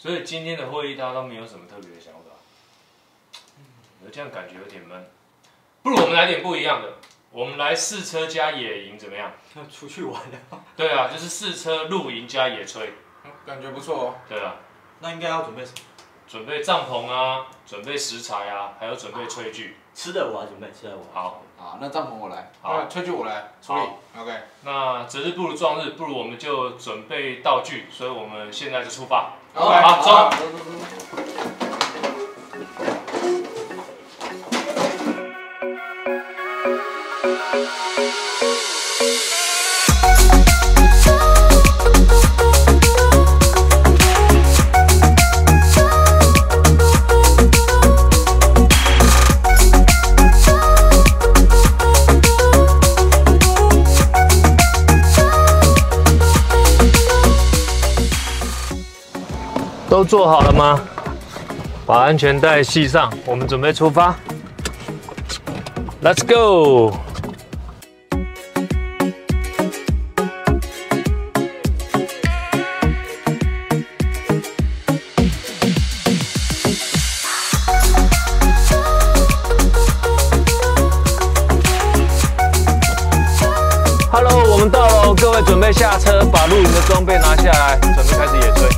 所以今天的会议大家都没有什么特别的想法，有这样感觉有点闷。不如我们来点不一样的，我们来试车加野营怎么样？要出去玩啊？对啊，就是试车露营加野炊，感觉不错哦。对啊，那应该要准备什么？准备帐篷啊，准备食材啊，还有准备炊具。吃的我来准备，吃的我。好，好，那帐篷我来，好，炊具我来处理。OK， 那择日不如撞日，不如我们就准备道具，所以我们现在就出发。OK， 好，走。都做好了吗？把安全带系上，我们准备出发。Let's go！ Hello， 我们到了，各位准备下车，把露营的装备拿下来，准备开始野炊。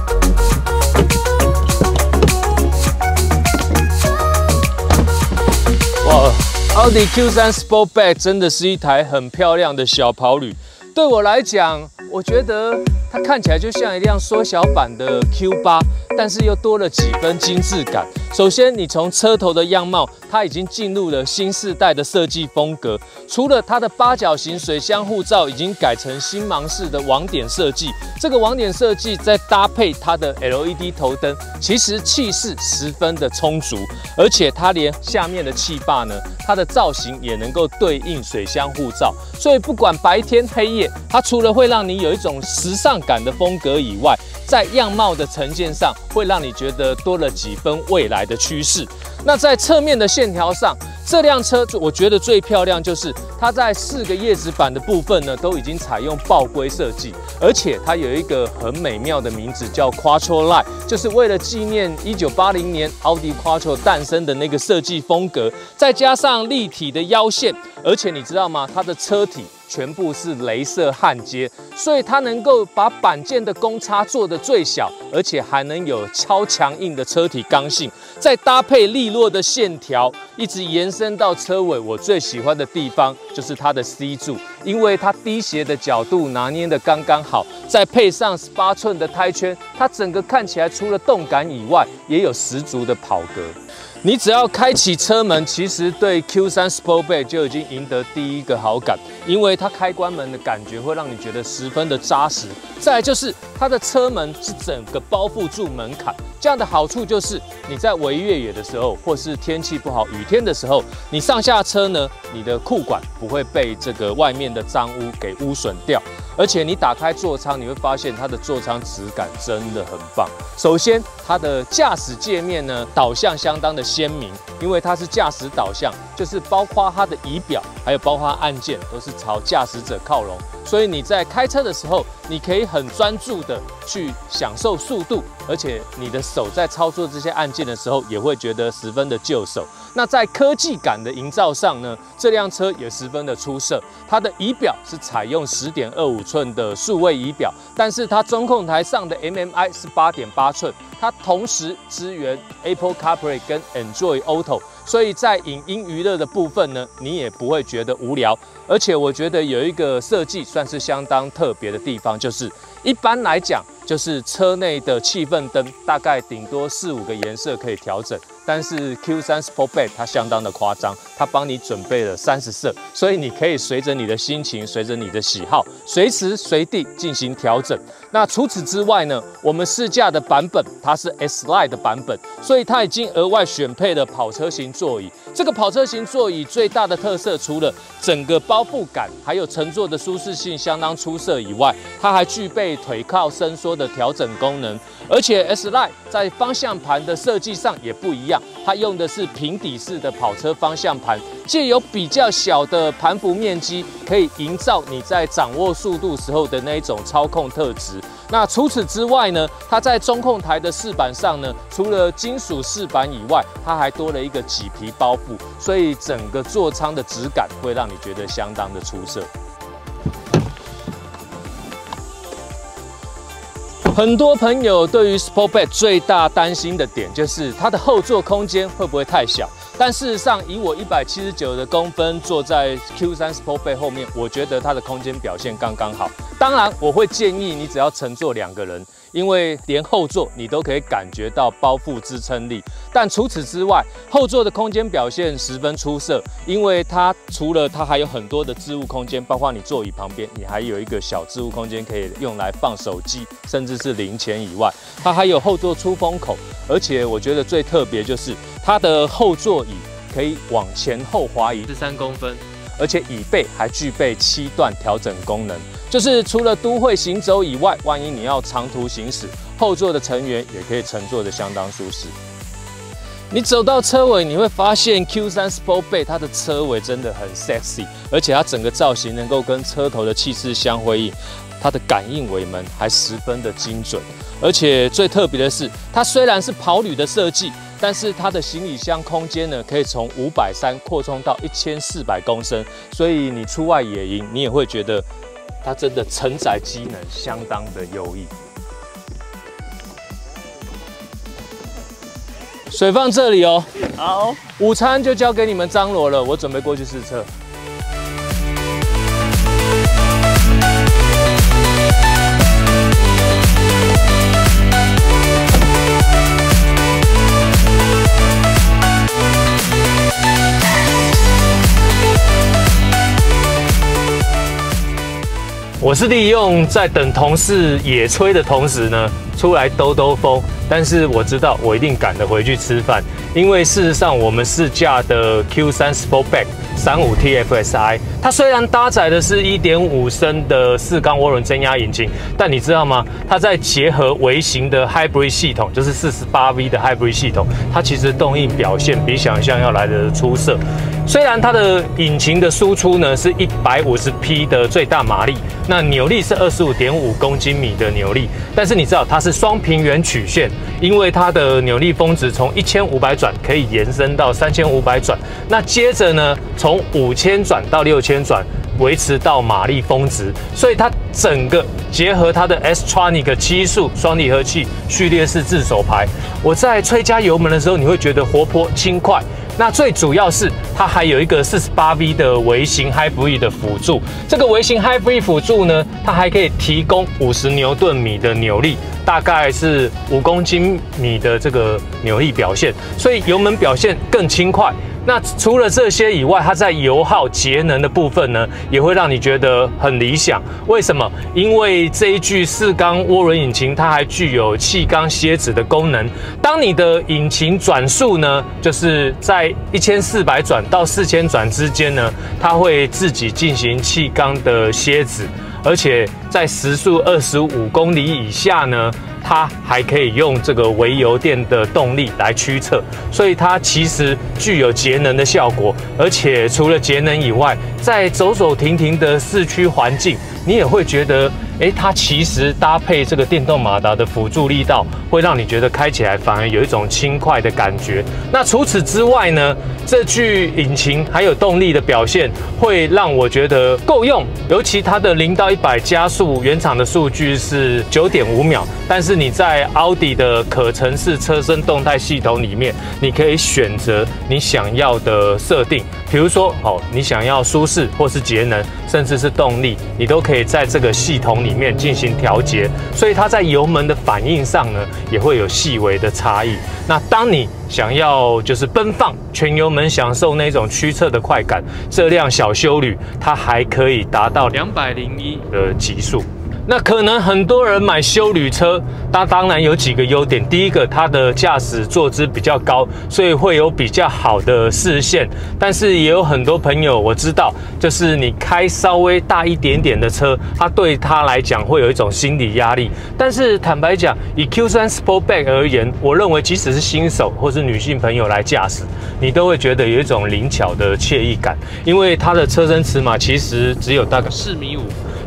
Audi Q3 Sportback 真的是一台很漂亮的小跑旅，对我来讲，我觉得它看起来就像一辆缩小版的 Q8， 但是又多了几分精致感。首先，你从车头的样貌，它已经进入了新世代的设计风格，除了它的八角形水箱护罩已经改成星芒式的网点设计，这个网点设计再搭配它的 LED 头灯，其实气势十分的充足，而且它连下面的气坝呢。 它的造型也能够对应水箱护罩，所以不管白天黑夜，它除了会让你有一种时尚感的风格以外，在样貌的呈现上会让你觉得多了几分未来的趋势。那在侧面的线条上，这辆车我觉得最漂亮就是它在4个叶子板的部分呢，都已经采用豹龟设计，而且它有一个很美妙的名字叫 Quattro Line， 就是为了纪念1980年奥迪 Quattro 诞生的那个设计风格，再加上。 立体的腰线，而且你知道吗？它的车体全部是雷射焊接，所以它能够把板件的公差做得最小，而且还能有超强硬的车体刚性，再搭配利落的线条，一直延伸到车尾。我最喜欢的地方就是它的 C 柱，因为它低斜的角度拿捏得刚刚好，再配上18寸的胎圈，它整个看起来除了动感以外，也有十足的跑格。 你只要开启车门，其实对 Q3 Sportback 就已经赢得第一个好感，因为它开关门的感觉会让你觉得十分的扎实。再来就是它的车门是整个包覆住门槛，这样的好处就是你在围越野的时候，或是天气不好雨天的时候，你上下车呢，你的裤管不会被这个外面的脏污给污损掉。 而且你打开座舱，你会发现它的座舱质感真的很棒。首先，它的驾驶界面呢导向相当的鲜明，因为它是驾驶导向，就是包括它的仪表，还有包括按键都是朝驾驶者靠拢。所以你在开车的时候，你可以很专注的去享受速度，而且你的手在操作这些按键的时候，也会觉得十分的就手。那在科技感的营造上呢，这辆车也十分的出色。它的仪表是采用10.25寸的数位仪表，但是它中控台上的 MMI 是8.8寸，它同时支援 Apple CarPlay 跟 Android Auto， 所以在影音娱乐的部分呢，你也不会觉得无聊。而且我觉得有一个设计算是相当特别的地方，就是一般来讲，就是车内的气氛灯大概顶多4、5个颜色可以调整。 但是 Q3 Sportback 它相当的夸张，它帮你准备了30色，所以你可以随着你的心情，随着你的喜好，随时随地进行调整。那除此之外呢，我们试驾的版本它是 S Line 的版本，所以它已经额外选配了跑车型座椅。这个跑车型座椅最大的特色，除了整个包覆感还有乘坐的舒适性相当出色以外，它还具备腿靠伸缩的调整功能，而且 S Line 在方向盘的设计上也不一样。 它用的是平底式的跑车方向盘，藉由比较小的盘幅面积，可以营造你在掌握速度时候的那一种操控特质。那除此之外呢，它在中控台的饰板上呢，除了金属饰板以外，它还多了一个麂皮包覆，所以整个座舱的质感会让你觉得相当的出色。 很多朋友对于 Sportback 最大担心的点就是它的后座空间会不会太小？但事实上，以我179的公分坐在 Q3 Sportback 后面，我觉得它的空间表现刚刚好。当然，我会建议你只要乘坐2个人，因为连后座你都可以感觉到包覆支撑力。但除此之外，后座的空间表现十分出色，因为它还有很多的置物空间，包括你座椅旁边，你还有一个小置物空间可以用来放手机，甚至是零钱以外，它还有后座出风口，而且我觉得最特别就是它的后座椅可以往前后滑移13公分，而且椅背还具备7段调整功能，就是除了都会行走以外，万一你要长途行驶，后座的成员也可以乘坐得相当舒适。你走到车尾，你会发现 Q3 Sportback 它的车尾真的很 sexy， 而且它整个造型能够跟车头的气势相辉映。 它的感应尾门还十分的精准，而且最特别的是，它虽然是跑旅的设计，但是它的行李箱空间呢，可以从530扩充到1400公升，所以你出外野营，你也会觉得它真的承载机能相当的优异。 水放这里哦，好，午餐就交给你们张罗了，我准备过去试车。 我是利用在等同事野炊的同时呢，出来兜兜风。但是我知道我一定赶得回去吃饭，因为事实上我们试驾的 Q3 Sportback 35 TFSI， 它虽然搭载的是 1.5 升的4缸涡轮增压引擎，但你知道吗？它在结合微型的 Hybrid 系统，就是48V 的 Hybrid 系统，它其实动力表现比想象要来得出色。虽然它的引擎的输出呢是150匹的最大马力。 那扭力是25.5公斤米的扭力，但是你知道它是双平原曲线，因为它的扭力峰值从1500转可以延伸到3500转，那接着呢从5000转到6000转维持到马力峰值，所以它整个结合它的 S tronic 七速双离合器序列式自手排，我在催加油门的时候，你会觉得活泼轻快。 那最主要是它还有一个48V 的微型 Hybrid 的辅助，这个微型 Hybrid 辅助呢，它还可以提供50牛顿米的扭力，大概是5公斤米的这个扭力表现，所以油门表现更轻快。那除了这些以外，它在油耗节能的部分呢，也会让你觉得很理想。为什么？因为这一具4缸涡轮引擎，它还具有气缸蝎子的功能。当你的引擎转速呢，就是在1400转到4000转之间呢，它会自己进行气缸的蝎子，而且在时速25公里以下呢。 它还可以用这个微油电的动力来驱策，所以它其实具有节能的效果。而且除了节能以外，在走走停停的市区环境，你也会觉得，它其实搭配这个电动马达的辅助力道，会让你觉得开起来反而有一种轻快的感觉。那除此之外呢，这具引擎还有动力的表现，会让我觉得够用。尤其它的0到100加速，原厂的数据是9.5秒，但是 是你在 Audi 的可程式车身动态系统里面，你可以选择你想要的设定，比如说，你想要舒适或是节能，甚至是动力，你都可以在这个系统里面进行调节。所以它在油门的反应上呢，也会有细微的差异。那当你 想要就是奔放全油门，享受那种驱策的快感，这辆小休旅它还可以达到201的极速。那可能很多人买休旅车，它当然有几个优点。第一个，它的驾驶坐姿比较高，所以会有比较好的视线。但是也有很多朋友我知道，就是你开稍微大一点点的车，它对他来讲会有一种心理压力。但是坦白讲，以 Q3 Sportback 而言，我认为即使是新手或是 女性朋友来驾驶，你都会觉得有一种灵巧的惬意感，因为它的车身尺码其实只有大概4.5米，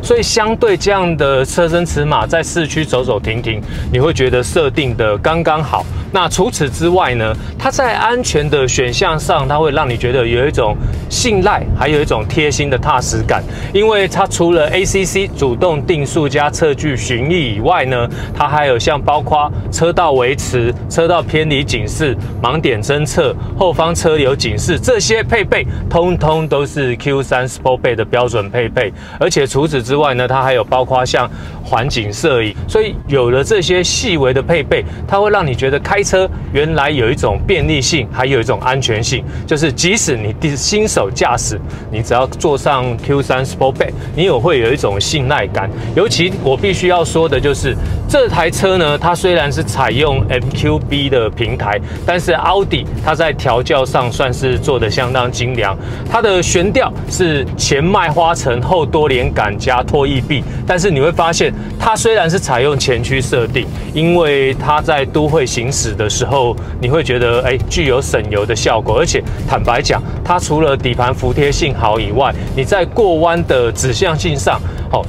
所以相对这样的车身尺码，在市区走走停停，你会觉得设定的刚刚好。那除此之外呢，它在安全的选项上，它会让你觉得有一种信赖，还有一种贴心的踏实感。因为它除了 ACC 主动定速加测距巡弋以外呢，它还有像包括车道维持、车道偏离警示、盲点侦测、后方车流警示这些配备，通通都是 Q3 Sportback 的标准配备。而且除此之外呢，它还有包括像环景摄影，所以有了这些细微的配备，它会让你觉得开车原来有一种便利性，还有一种安全性。就是即使你新手驾驶，你只要坐上 Q3 Sportback， 你也会有一种信赖感。尤其我必须要说的就是，这台车呢，它虽然是采用 MQB 的平台，但是 Audi 它在调教上算是做得相当精良。它的悬吊是前麦花臣后多连杆加拖曳臂，但是你会发现它虽然是采用前驱设定，因为它在都会行驶的时候，你会觉得具有省油的效果。而且坦白讲，它除了底盘服帖性好以外，你在过弯的指向性上，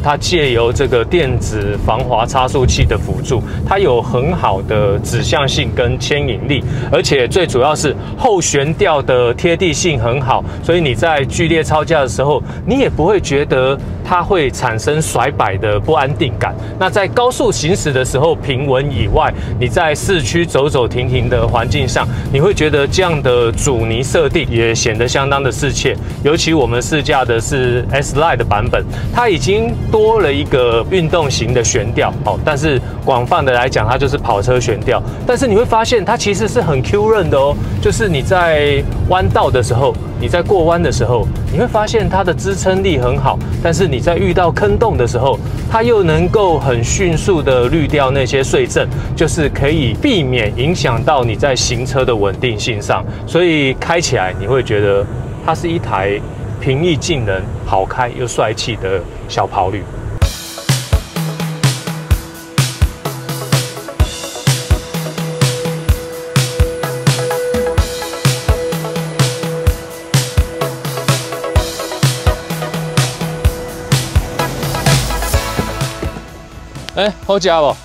它借由这个电子防滑差速器的辅助，它有很好的指向性跟牵引力，而且最主要是后悬吊的贴地性很好，所以你在剧烈操驾的时候，你也不会觉得它会产生甩摆的不安定感。那在高速行驶的时候平稳以外，你在市区走走停停的环境上，你会觉得这样的阻尼设定也显得相当的适切。尤其我们试驾的是 S Line 的版本，它已经多了一个运动型的悬吊，但是广泛的来讲，它就是跑车悬吊。但是你会发现，它其实是很 Q 润的哦，就是你在弯道的时候，你在过弯的时候，你会发现它的支撑力很好，但是你在遇到坑洞的时候，它又能够很迅速的滤掉那些碎震，就是可以避免影响到你在行车的稳定性上。所以开起来你会觉得它是一台平易近人、好开又帅气的小跑旅。好吃不？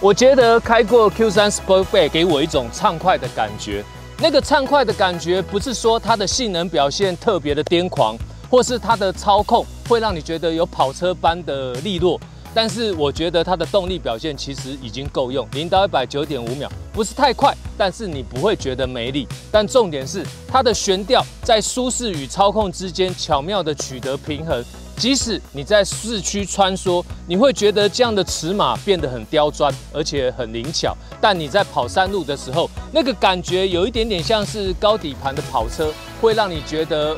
我觉得开过 Q3 Sportback 给我一种畅快的感觉，那个畅快的感觉不是说它的性能表现特别的癫狂，或是它的操控会让你觉得有跑车般的利落，但是我觉得它的动力表现其实已经够用，0到109.5秒，不是太快，但是你不会觉得没力。但重点是它的悬吊在舒适与操控之间巧妙的取得平衡。即使你在市区穿梭，你会觉得这样的尺码变得很刁钻，而且很灵巧。但你在跑山路的时候，那个感觉有一点点像是高底盘的跑车，会让你觉得，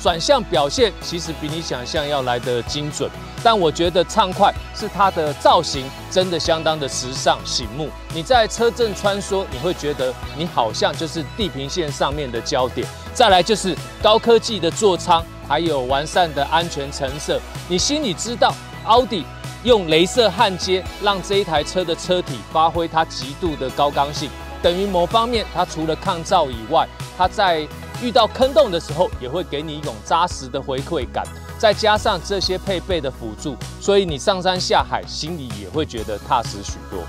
转向表现其实比你想象要来得精准。但我觉得畅快是它的造型真的相当的时尚醒目。你在车阵穿梭，你会觉得你好像就是地平线上面的焦点。再来就是高科技的座舱，还有完善的安全成色，你心里知道，奥迪用雷射焊接让这一台车的车体发挥它极度的高刚性，等于某方面它除了抗噪以外，它在遇到坑洞的时候也会给你一种扎实的回馈感，再加上这些配备的辅助，所以你上山下海心里也会觉得踏实许多。